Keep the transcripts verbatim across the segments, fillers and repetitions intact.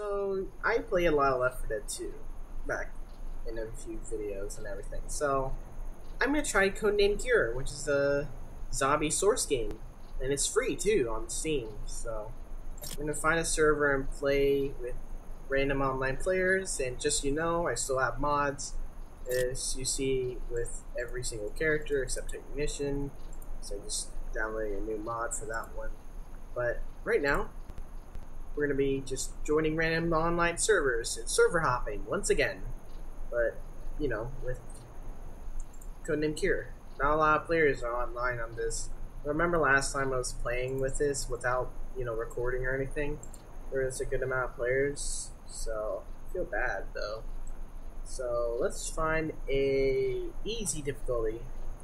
So I play a lot of Left four Dead two back in a few videos and everything. So I'm gonna try Codename Cure, which is a zombie source game, and it's free too on Steam. So I'm gonna find a server and play with random online players. And just so you know, I still have mods, as you see, with every single character except Ignition. So I just downloading a new mod for that one. But right now, we're gonna be just joining random online servers and server hopping once again. But you know, with Codename Cure, not a lot of players are online on this. Remember last time I was playing with this without, you know, recording or anything. There was a good amount of players, so I feel bad though. So let's find a easy difficulty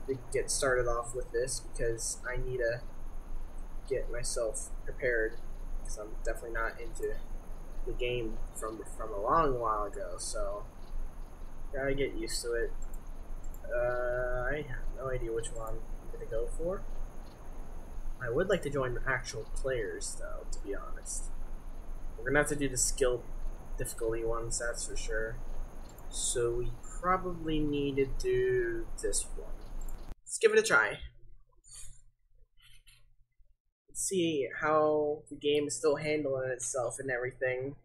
to get started off with this, because I need to get myself prepared. Because I'm definitely not into the game from from a long while ago, so gotta get used to it. Uh, I have no idea which one I'm gonna go for. I would like to join actual players, though, to be honest. We're gonna have to do the skill difficulty ones, that's for sure. So we probably need to do this one. Let's give it a try. Let's see how the game is still handling itself and everything.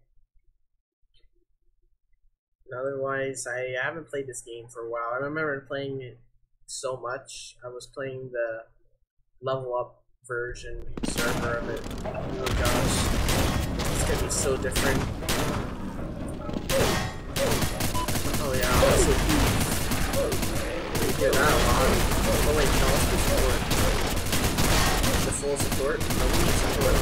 And otherwise, I haven't played this game for a while. I remember playing it so much. I was playing the level up version server of it. Oh gosh, it's gonna be so different. Oh yeah, I also do. Get that one. Oh wait, no, let's do support. The full support? No, we need support.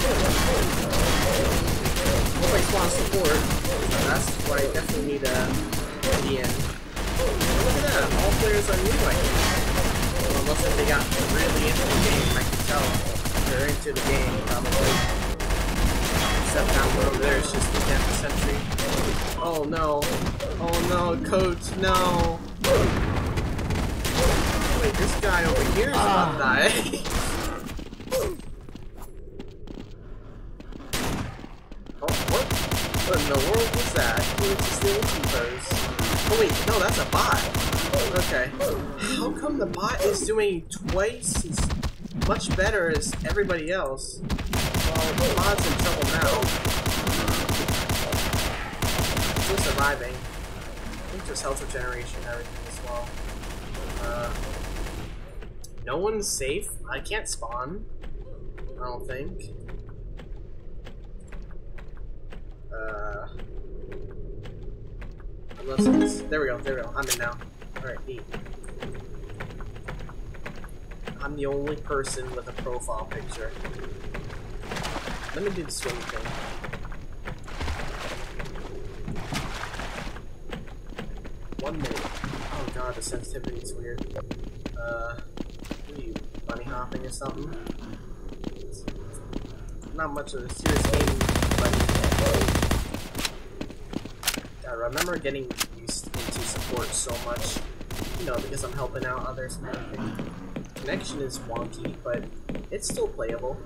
Oh, I spawn support. That's why I definitely need a D N. Oh, look at that, all players are new, I think. Well, unless if they got really into the game, I can tell. They're into the game, probably. Except down over there, it's just the tenth century. Oh no. Oh no, coach, no. Wait, this guy over here is about to die. Oh, what? What in the world was that? Who was stealing those? Oh wait, no, that's a bot. Okay. How come the bot is doing twice as much better as everybody else? Well, the bot's in trouble now. Still surviving. I think there's health regeneration and everything as well. Uh... No one's safe. I can't spawn, I don't think. Uh, unless it's, there we go, there we go. I'm in now. Alright, neat. I'm the only person with a profile picture. Let me do the swim thing. One minute. Oh god, the sensitivity is weird. Uh... Bunny hopping or something. It's not much of a serious game, but I remember getting used into support so much, you know, because I'm helping out others and everything. Connection is wonky, but it's still playable.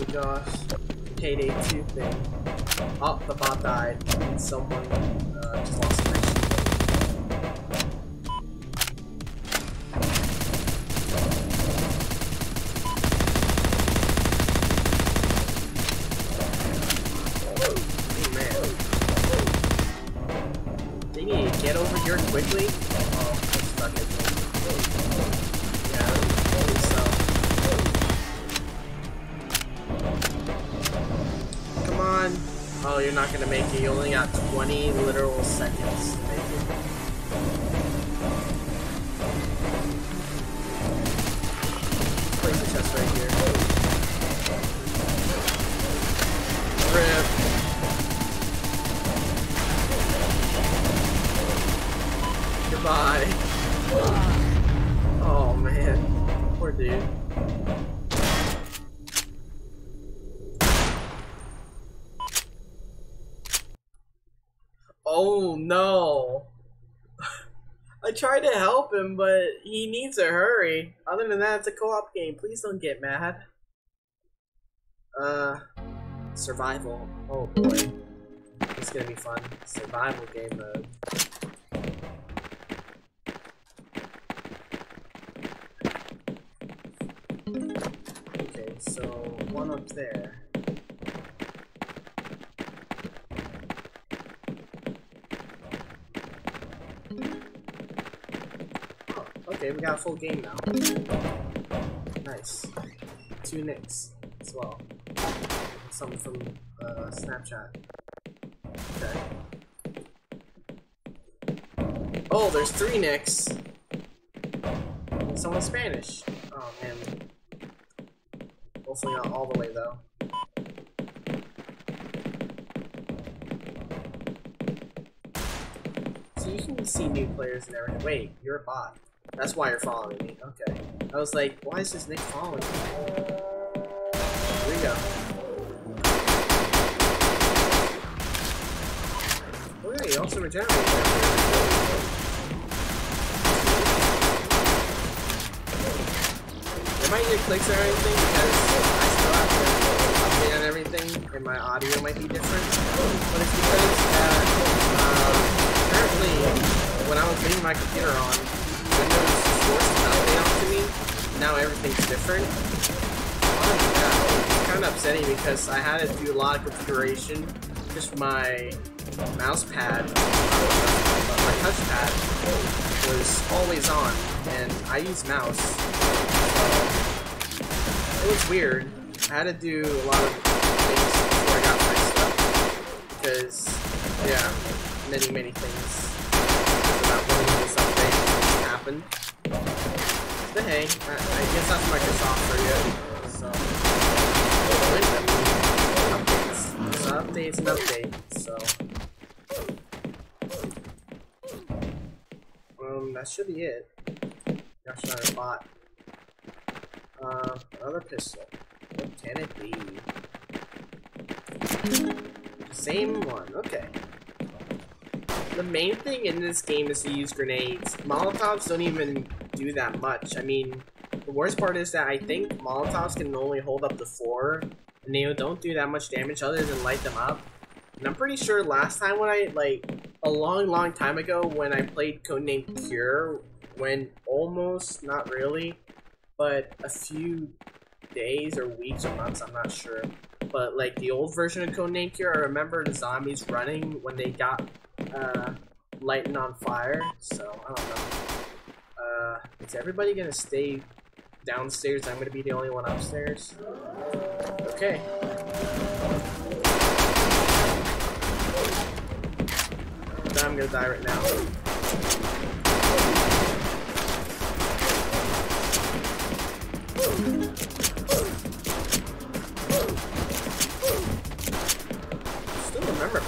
Oh gosh, Payday two thing. Oh, the bot died, and someone uh, just lost connection. Oh man. They need to get over here quickly. Oh, I'm stuck at me. Oh, you're not gonna make it. You only got twenty literal seconds to make it. Let's place the chest right here. R I P. Goodbye. Oh man. dude. Oh no. I tried to help him, but he needs to hurry. Other than that, it's a co-op game. Please don't get mad. Uh, survival. Oh boy. It's gonna be fun. Survival game mode. Okay, so one up there. Oh, okay, we got a full game now. Nice. Two nicks as well. Something from uh, Snapchat. Okay. Oh, there's three nicks. Someone Spanish. Oh man. Hopefully not all the way though. So you can see new players and everything. Wait, you're a bot. That's why you're following me. Okay. I was like, why is this Nick following me? Here we go. Oh yeah, you also regenerate. I might get clicks or anything because I still have to update on everything and my audio might be different, but it's because uh, um, apparently when I was getting my computer on, Windows forced an update onto me, now everything's different. Uh, it's kind of upsetting because I had to do a lot of configuration, just my mouse pad, my touchpad was always on and I use mouse. It was weird. I had to do a lot of things before I got my stuff because, yeah, many, many things about when this update happened. But hey, I, I guess that's Microsoft for you. So, updates. So, updates and updates. So, um, that should be it. Gosh, not a bot. Uh, another pistol. What can it be? Same one, okay. The main thing in this game is to use grenades. Molotovs don't even do that much. I mean, the worst part is that I think Molotovs can only hold up to four, and they don't do that much damage other than light them up. And I'm pretty sure last time when I, like, a long, long time ago when I played Codename Cure, when almost, not really, but a few days or weeks or months, I'm not sure. But like the old version of Codename Cure, I remember the zombies running when they got uh, lighting on fire. So I don't know. Uh, is everybody gonna stay downstairs? I'm gonna be the only one upstairs. Okay. Now I'm gonna die right now.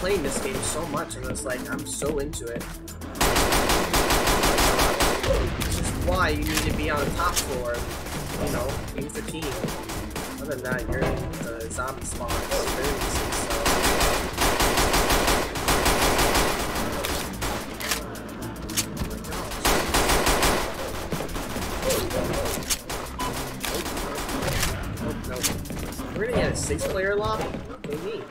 Playing this game so much and it's like I'm so into it. Which is why you need to be on the top floor, you know, use the team. Other than that, you're in the zombie spawn. It's very easy, so. Oh my gosh. Nope, nope. We're gonna get a six player lock? Okay, neat.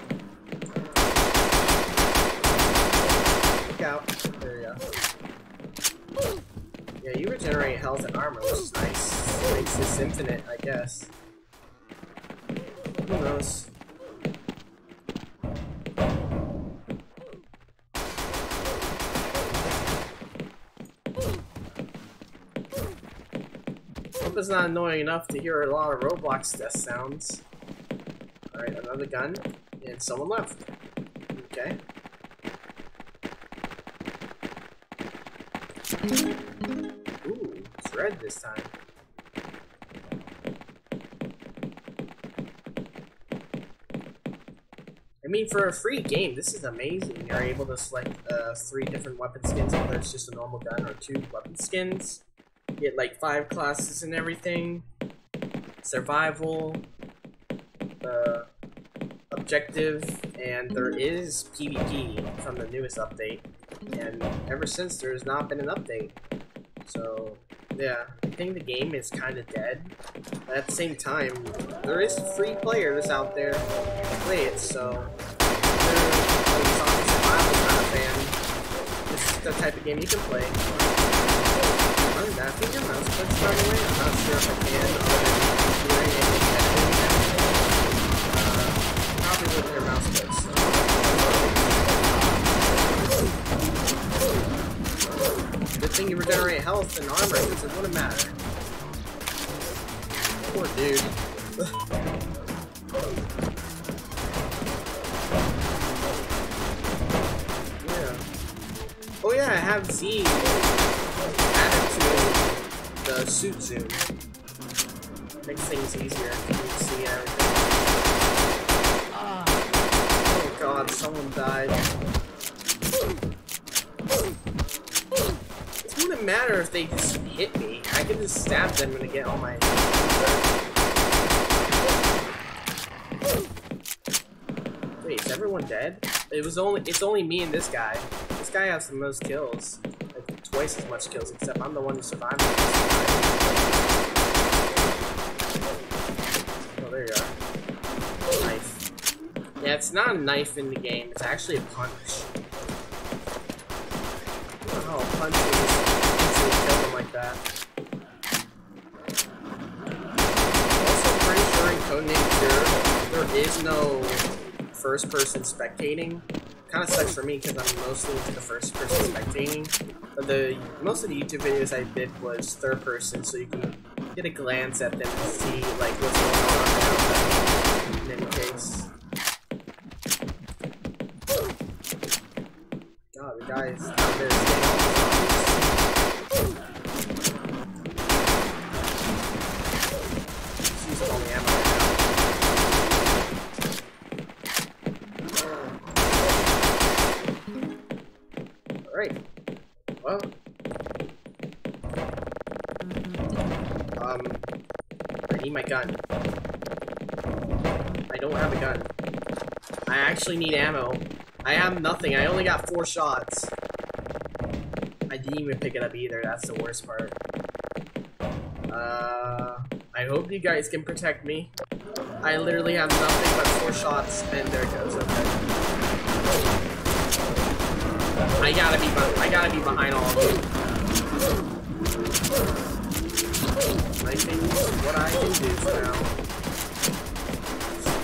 Out. There you go. Yeah, you regenerate health and armor, which is nice. It makes this infinite, I guess. Who knows? Hope it's not annoying enough to hear a lot of Roblox death sounds. Alright, another gun, and someone left. Okay. Ooh, it's red this time. I mean, for a free game, this is amazing. You're able to select uh, three different weapon skins, whether it's just a normal gun or two weapon skins. You get like five classes and everything. survival, uh, objective, and there is PvP from the newest update. And ever since, there's not been an update. So, yeah, I think the game is kind of dead. But at the same time, there is free players out there to play it, so this is the type of game you can play. I'm not sure if I can, or uh, probably with your mouse clicks. So. Good thing you regenerate health and armor, because it wouldn't matter. Poor dude. Oh yeah, I have Z added to the suit zoom. Makes things easier, you can see everything. Uh, oh god, someone died. It wouldn't matter if they just hit me. I can just stab them and get all my... Wait, is everyone dead? It was only- it's only me and this guy. This guy has the most kills. Like, twice as much kills, except I'm the one who survived. Oh, there you are. Knife. Yeah, it's not a knife in the game, it's actually a punch. Oh, punches. Easily kill them like that. Also, pretty sure in Codename Cure, there is no first person spectating. Kind of sucks for me because I'm mostly into the first person spectating, but the most of the YouTube videos I did was third person, so you can get a glance at them and see like what's going on around them in any case. God, the guy is out there staying on the zombies. She's the only ammo. Right. Well. Um. I need my gun. I don't have a gun. I actually need ammo. I have nothing. I only got four shots. I didn't even pick it up either. That's the worst part. Uh. I hope you guys can protect me. I literally have nothing but four shots, and there it goes. Okay. I gotta be I gotta be behind all of them. I think what I can do for now.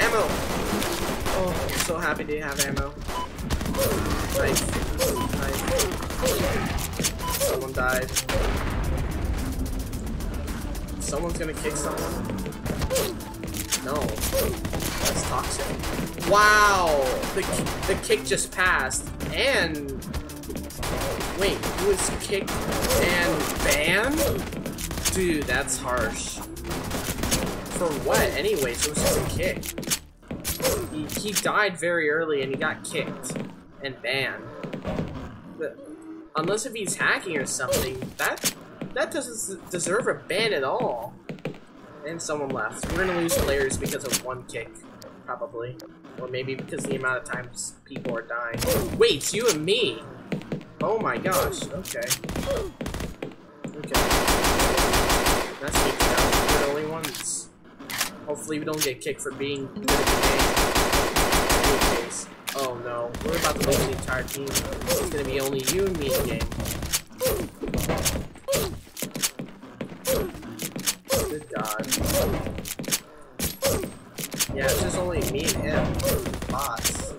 Ammo! Oh, I'm so happy to have ammo. Nice. Nice. Someone died. Someone's gonna kick someone. No. That's toxic. Wow! The, the kick just passed. And wait, he was kicked and banned? Dude, that's harsh. For what? Anyway, so it was just a kick. He, he died very early and he got kicked and banned. But unless if he's hacking or something, that that doesn't deserve a ban at all. And someone left. We're gonna lose players because of one kick, probably. Or maybe because the amount of times people are dying. Wait, it's you and me! Oh my gosh, okay. Okay. That's me, we're the only ones. Hopefully we don't get kicked for being good at the game. In any case. Oh no, we're about to lose the entire team. It's gonna be only you and me in the game. Good god. Yeah, it's just only me and him. Bots.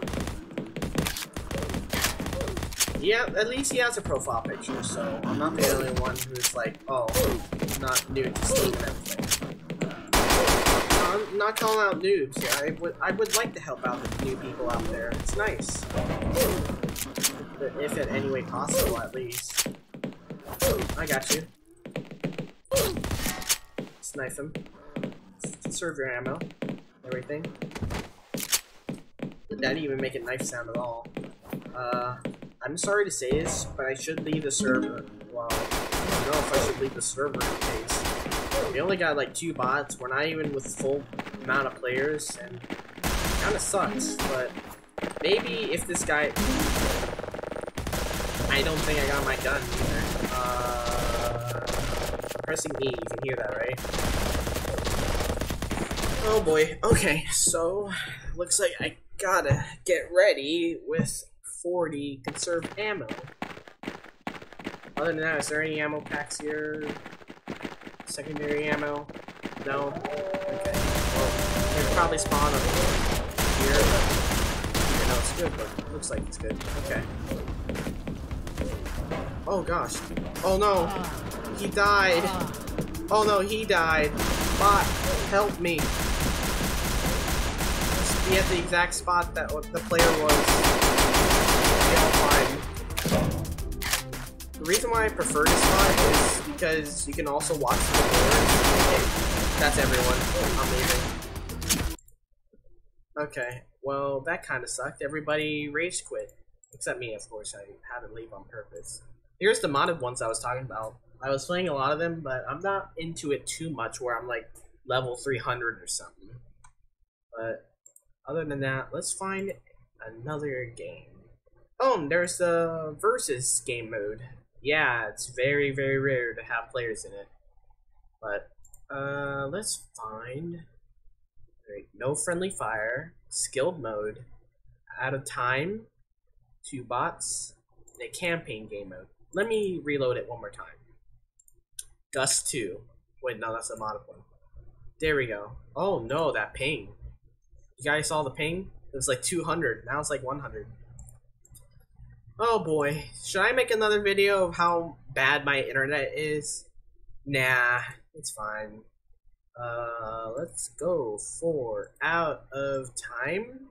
Yeah, at least he has a profile picture, so I'm not the only one who's like, oh, not new to Steam and everything. No, I'm not calling out noobs. Yeah, I would, I would like to help out the new people out there. It's nice, if at any way possible, at least. I got you. Snipe him. Conserve your ammo. Everything. That didn't even make a knife sound at all. Uh, I'm sorry to say this, but I should leave the server. Well, I don't know if I should leave the server in case. We only got like two bots. We're not even with full amount of players, and kind of sucks. But maybe if this guy, I don't think I got my gun either. Uh, pressing E, you can hear that, right? Oh boy. Okay, so looks like I gotta get ready with forty conserved ammo. Other than that, is there any ammo packs here? Secondary ammo? No? Okay. Well, they're probably spawned over here, but I don't know, it's good, but it looks like it's good. Okay. Oh gosh. Oh no! He died! Oh no, he died! Bot, help me! Be at the exact spot that the player was. The reason why I prefer this spot is because you can also watch the board. That's everyone. I'm leaving. Okay, well that kind of sucked. Everybody rage quit. Except me, of course. I had to leave on purpose. Here's the modded ones I was talking about. I was playing a lot of them, but I'm not into it too much where I'm like level three hundred or something. But other than that, let's find another game. Oh, there's the versus game mode. Yeah, it's very, very rare to have players in it. But, uh, let's find... Right, no friendly fire, skilled mode, out of time, two bots, and a campaign game mode. Let me reload it one more time. Dust two. Wait, no, that's a modded one. There we go. Oh no, that ping. You guys saw the ping? It was like two hundred. Now it's like one hundred. Oh boy. Should I make another video of how bad my internet is? Nah, it's fine. Uh, let's go for out of time.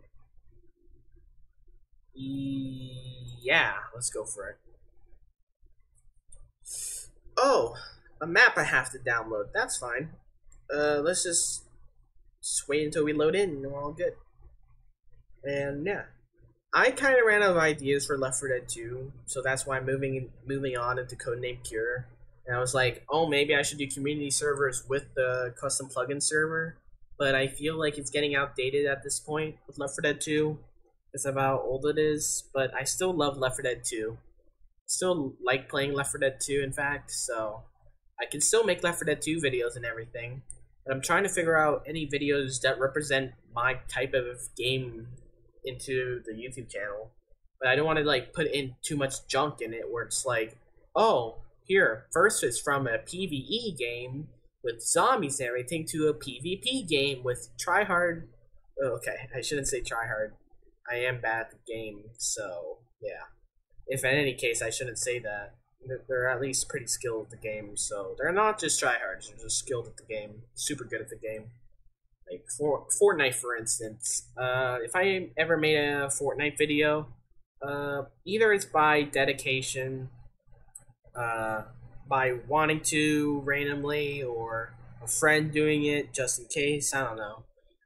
E yeah, let's go for it. Oh, a map I have to download. That's fine. Uh, let's just... Just wait until we load in and we're all good. And yeah, I kind of ran out of ideas for Left four Dead two, so that's why I'm moving moving on into Codename Cure. And I was like, oh, maybe I should do community servers with the custom plugin server, but I feel like it's getting outdated at this point with Left four Dead two. It's about how old it is, but I still love Left four Dead two. Still like playing Left four Dead two, in fact, so I can still make Left four Dead two videos and everything. And I'm trying to figure out any videos that represent my type of game into the YouTube channel. But I don't want to like put in too much junk in it where it's like, oh, here, first it's from a PvE game with zombies and everything to a PvP game with tryhard. Oh, okay, I shouldn't say tryhard. I am bad at the game, so yeah. If in any case, I shouldn't say that. They're at least pretty skilled at the game, so they're not just tryhards, they're just skilled at the game, super good at the game. Like for Fortnite, for instance, uh, if I ever made a Fortnite video, uh, either it's by dedication, uh, by wanting to randomly, or a friend doing it just in case, I don't know.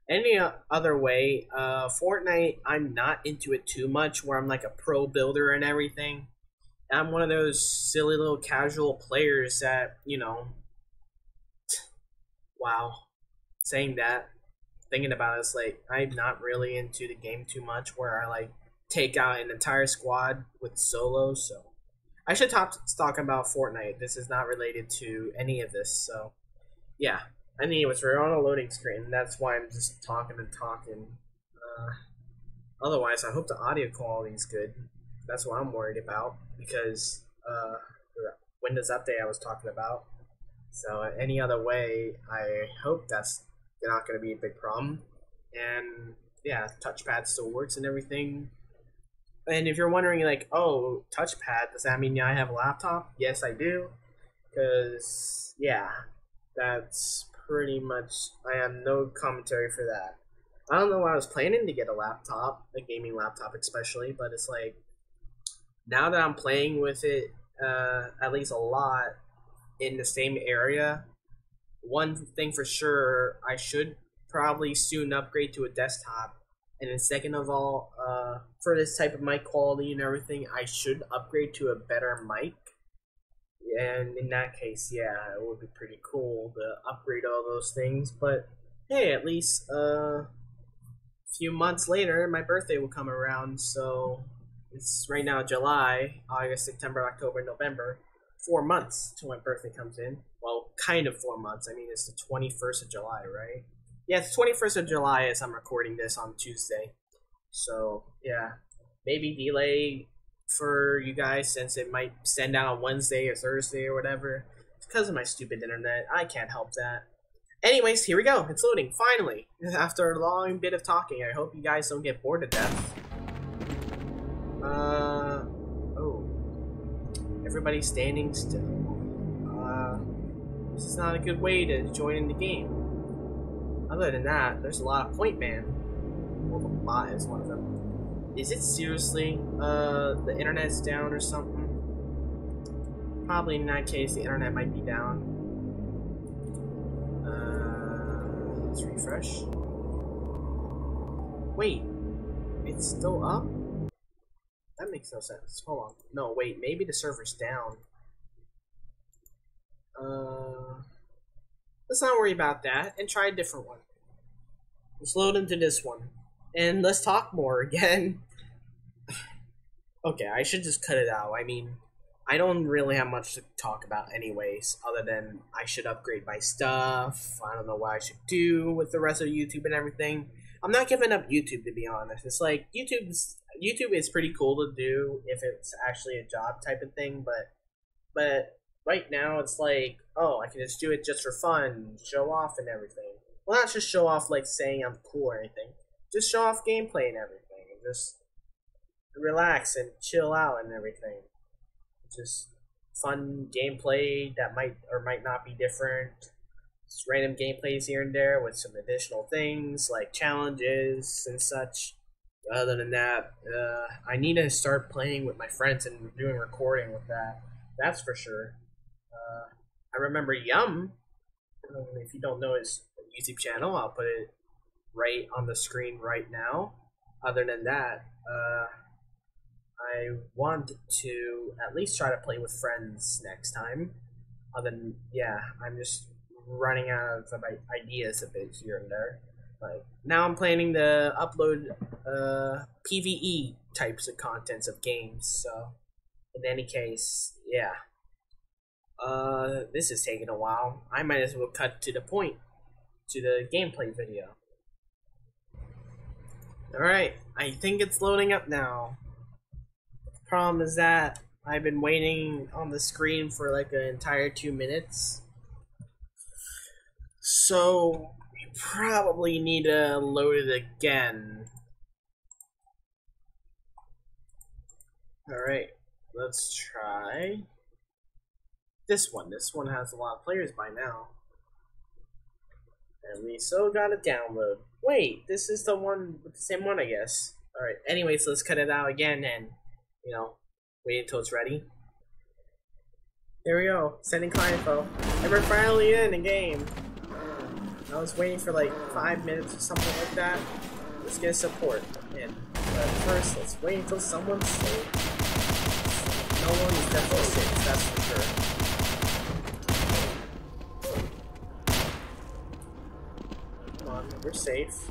Any other way, uh, Fortnite, I'm not into it too much where I'm like a pro builder and everything. I'm one of those silly little casual players that, you know, wow, saying that, thinking about it, it's like, I'm not really into the game too much where I, like, take out an entire squad with solo, so. I should talk, talk about Fortnite. This is not related to any of this, so, yeah. I mean, it was on a loading screen, and that's why I'm just talking and talking. Uh, otherwise, I hope the audio quality is good. That's what I'm worried about, because uh, the Windows update I was talking about. So any other way, I hope that's not going to be a big problem. And yeah, touchpad still works and everything. And if you're wondering like, oh, touchpad, does that mean I have a laptop? Yes, I do. Because yeah, that's pretty much, I have no commentary for that. I don't know why I was planning to get a laptop, a gaming laptop especially, but it's like, now that I'm playing with it, uh, at least a lot, in the same area, one thing for sure, I should probably soon upgrade to a desktop. And then second of all, uh, for this type of mic quality and everything, I should upgrade to a better mic. And in that case, yeah, it would be pretty cool to upgrade all those things. But hey, at least uh, a few months later, my birthday will come around. So it's right now July, August, September, October, November. Four months till my birthday comes in. Well, kind of four months. I mean, it's the twenty-first of July, right? Yeah, it's twenty-first of July as I'm recording this on Tuesday. So, yeah, maybe delay for you guys since it might send out on Wednesday or Thursday or whatever. It's because of my stupid internet. I can't help that. Anyways, here we go. It's loading, finally. After a long bit of talking, I hope you guys don't get bored to death. Uh, oh. Everybody's standing still. Uh, this is not a good way to join in the game. Other than that, there's a lot of point man. Well, the bot is one of them. Is it seriously? Uh, the internet's down or something? Probably in that case, the internet might be down. Uh, let's refresh. Wait, it's still up? That makes no sense. Hold on. No, wait, maybe the server's down. Uh, let's not worry about that and try a different one. Let's load into this one. And let's talk more again. Okay, I should just cut it out. I mean, I don't really have much to talk about anyways, other than I should upgrade my stuff. I don't know what I should do with the rest of YouTube and everything. I'm not giving up YouTube, to be honest. It's like, YouTube's, YouTube is pretty cool to do if it's actually a job type of thing, but but right now it's like, oh, I can just do it just for fun, show off and everything. Well, not just show off like saying I'm cool or anything. Just show off gameplay and everything. And just relax and chill out and everything. Just fun gameplay that might or might not be different. Just random gameplays here and there with some additional things like challenges and such. Other than that, uh, I need to start playing with my friends and doing recording with that. That's for sure. Uh, I remember Yum. If you don't know his YouTube channel, I'll put it right on the screen right now. Other than that, uh, I want to at least try to play with friends next time. Other than, yeah, I'm just running out of ideas a bit here and there. Like, now I'm planning to upload uh, P V E types of contents of games, so in any case, yeah. Uh, this is taking a while. I might as well cut to the point, to the gameplay video. Alright, I think it's loading up now. The problem is that I've been waiting on the screen for like an entire two minutes. So probably need to load it again. Alright, let's try this one. This one has a lot of players by now. And we still gotta download. Wait, this is the one with the same one, I guess. Alright, anyways, let's cut it out again and, you know, wait until it's ready. There we go, sending client info. And we're finally in the game. I was waiting for like five minutes or something like that. Let's get support in. But first, let's wait until someone's safe. No one is definitely safe, that's for sure. Come on, we're safe.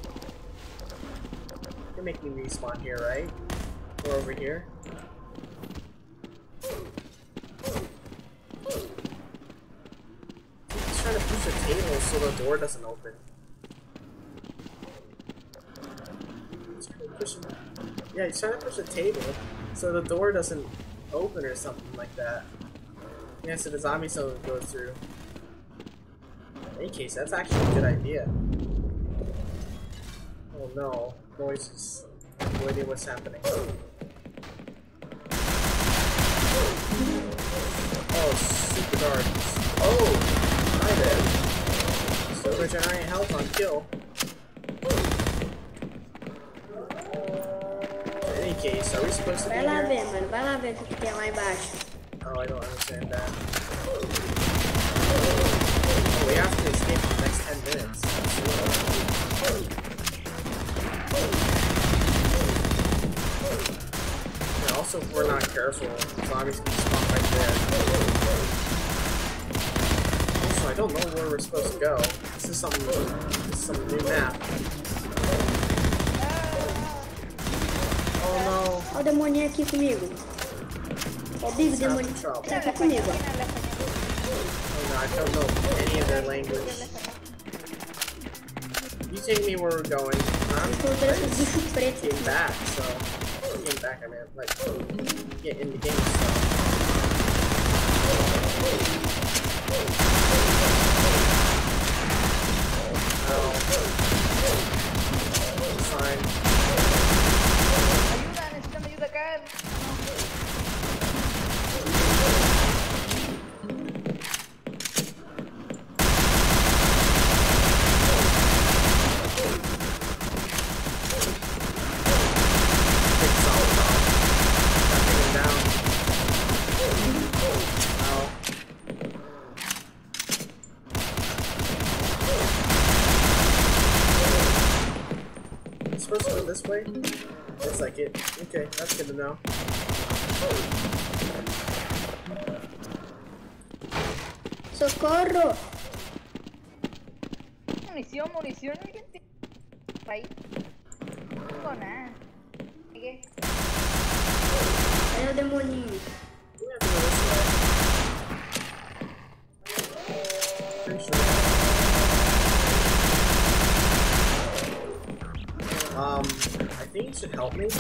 You're making me respawn here, right? We're over here. Trying to push the table so the door doesn't open. He's trying to push the... Yeah, he's trying to push the table so the door doesn't open or something like that. Yeah, so the zombie cell goes through. In any case, that's actually a good idea. Oh no, noises. No idea what's happening. Oh, super dark. Oh! Hi there. Still regenerating health on kill. In any case, are we supposed to be here? Vai lá ver, mano. Vai lá ver o que tem lá embaixo. Oh, I don't understand that. Oh, we have to escape for the next ten minutes. And also, if we're not careful, zombies can spawn right there. Also, I don't know where we're supposed to go. This is something new. This is some new map. Oh no. Olha o demoninho aqui comigo. Ó, Big Demoninho. Tá aqui comigo, ó. Oh no, I don't know any of their language. You take me where we're going. I'm getting back, so I'm getting back, I mean, like, get in the game, so. Oh. It's fine. Are you trying to use a gun? This way? Looks like it. Okay, that's good to know. Socorro! Munición, munición, alguien tiene. Ahí. No tengo nada. ¿Qué? Pero demonio. Um, I think you should help me. Oh,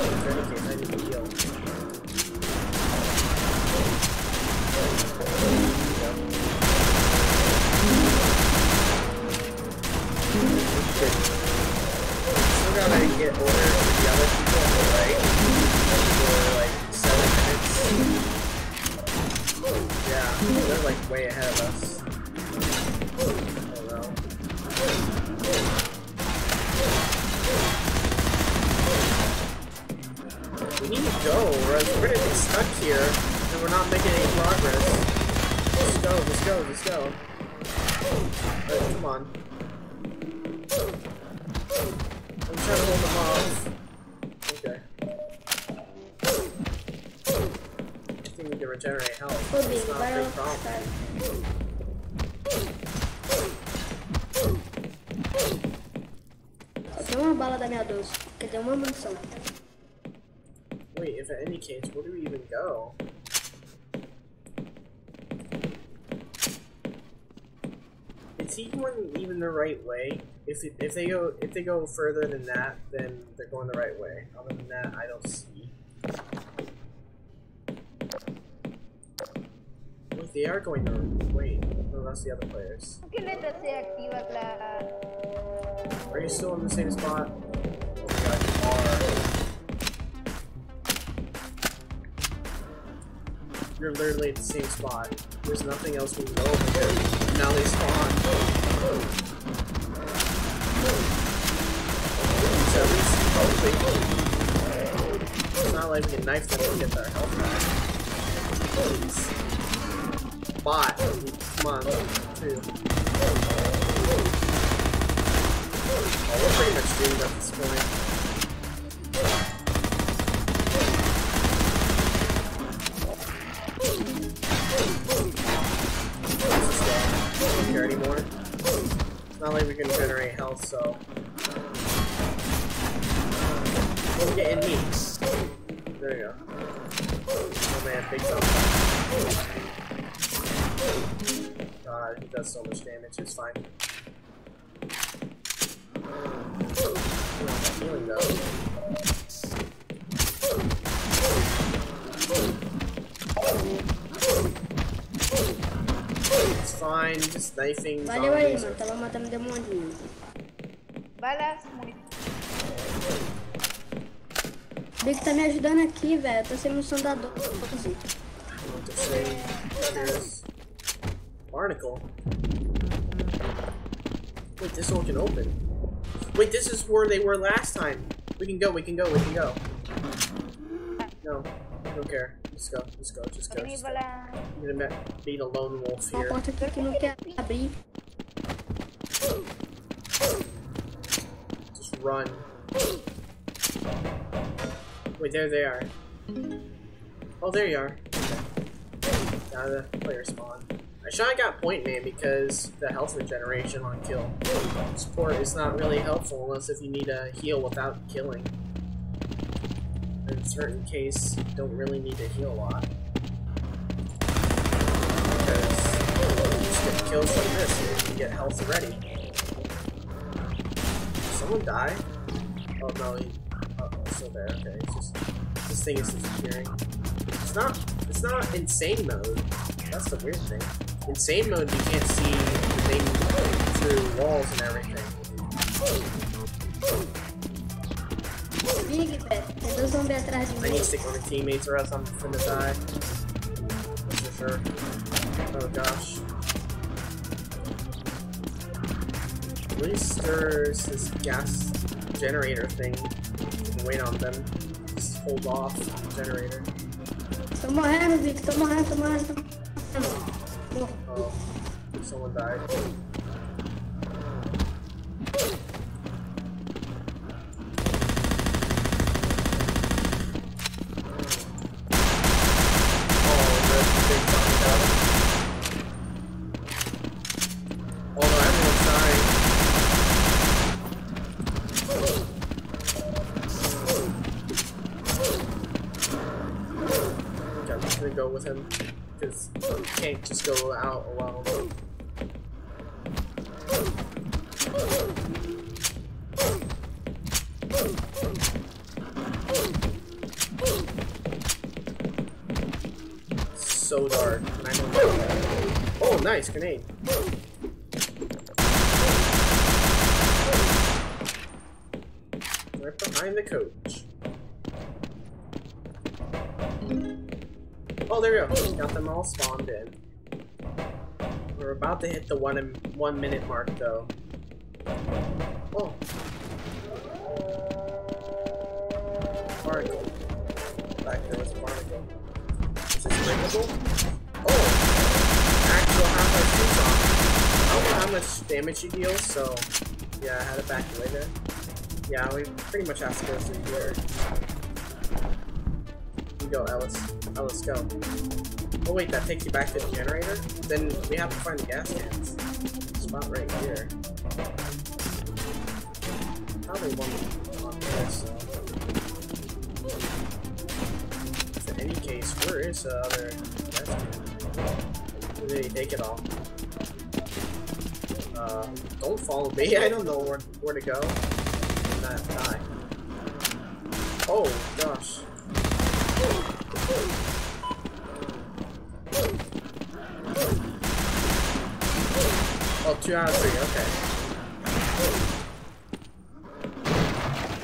in any case, I need to heal. Still gotta get over to the other people on the right. They're like seven minutes. Oh, yeah, they're like way ahead of us. We need to go, or else we're gonna be stuck here, and we're not making any progress. Let's go, let's go, let's go. Right, come on. I'm trying to hold them off. Okay. I think we can regenerate health. It's not a big problem. Só tem uma bala da minha doze, que deu uma munição. Wait, if at any case, where do we even go? Is he going even the right way? If it, if they go if they go further than that, then they're going the right way. Other than that, I don't see. Wait, they are going the right way. No, that's the other players. Are you still in the same spot? Oh my god, you are. You're literally at the same spot. There's nothing else we can go over there. Now they spawn. So at least hopefully. It's not like we can knife them or get their health back. Please. Bot. Come on. Two. Oh, we're pretty much doomed at this point. Anymore. It's not like we can generate health, so. We'll get in heat. There you go. Oh man, big zombie. God, he does so much damage, it's fine. I'm healing though. It's fine, just knifing. Valeu aí, mano. Tava matando demoninho. Balas, muito. O Big tá me ajudando aqui, velho. Tô sem noção da dor. Barnacle. Wait, this one can open. Wait, this is where they were last time. We can go, we can go, we can go. No, I don't care. Just go, just go, just go, just go. I'm gonna be the lone wolf here. Just run. Wait, there they are. Oh, there you are. Now the player spawn. I shot got point name because the health regeneration on kill. Support is not really helpful unless if you need a heal without killing. In certain case, you don't really need to heal a lot. Because you just get kills like this, you can get health already. Did someone die? Oh no, he, uh oh, still there, okay, it's just, this thing is disappearing. It's not, it's not insane mode, that's the weird thing. Insane mode, you can't see the thing through walls and everything. I need to stick with my teammates or else I'm finna die. That's for sure. Oh gosh. Really stirs this gas generator thing. You can wait on them. Just hold off the generator. Someone has it, someone has someone has someone Oh, someone died. With him, because you can't just go out alone. So dark. And I don't know that. Oh, nice grenade. Right behind the coach. Oh, there we go. Got them all spawned in. We're about to hit the one in one minute mark, though. Oh. Barnacle. Back there was a barnacle. Is this breakable? Oh! Actual half-life two zombie. I don't know how much damage he deals, so yeah, I had to back away there. Yeah, we pretty much have to go through here. Go, Alice. Oh, let's go. Oh wait, that takes you back to the generator? Then we have to find the gas cans. Spot right here. Probably one on this. So in any case, where is the other gas can? Did they take it all? Uh, don't follow me. I don't know where, where to go. I'm not dying. Oh, gosh. Oh, two out of three, okay.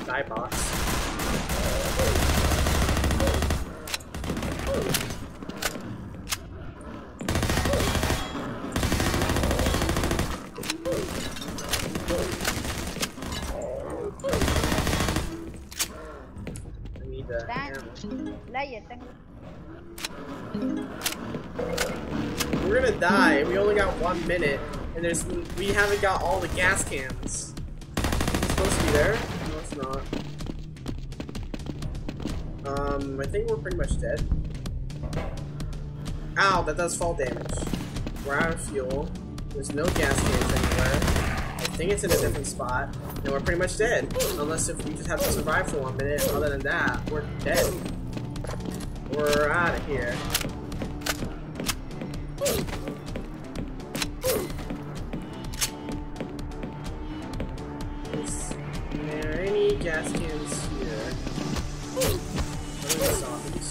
Die box. I need the hammer. We're gonna die. We only got one minute, and there's we haven't got all the gas cans. It's supposed to be there? No, it's not. Um, I think we're pretty much dead. Ow, that does fall damage. We're out of fuel. There's no gas cans anywhere. I think it's in a different spot, and we're pretty much dead. Unless if we just have to survive for one minute. Other than that, we're dead. We're out of here. Is there any gas cans here? What are the zombies?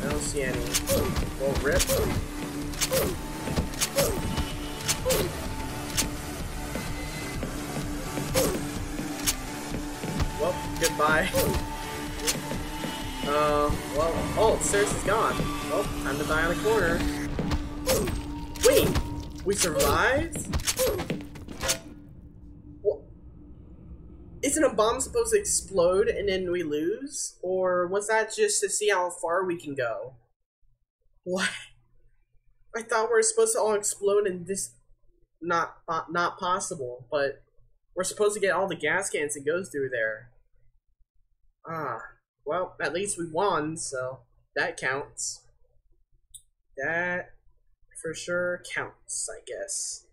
I don't see any. Well, rip. Well, goodbye. Uh, well, oh, Cersei's is gone. Well, time to die on a corner. Wait! We survived? What? Isn't a bomb supposed to explode and then we lose? Or was that just to see how far we can go? What? I thought we were supposed to all explode and this... Not, uh, not possible, but... We're supposed to get all the gas cans and go through there. Ah... Well, at least we won, so that counts. That for sure counts, I guess.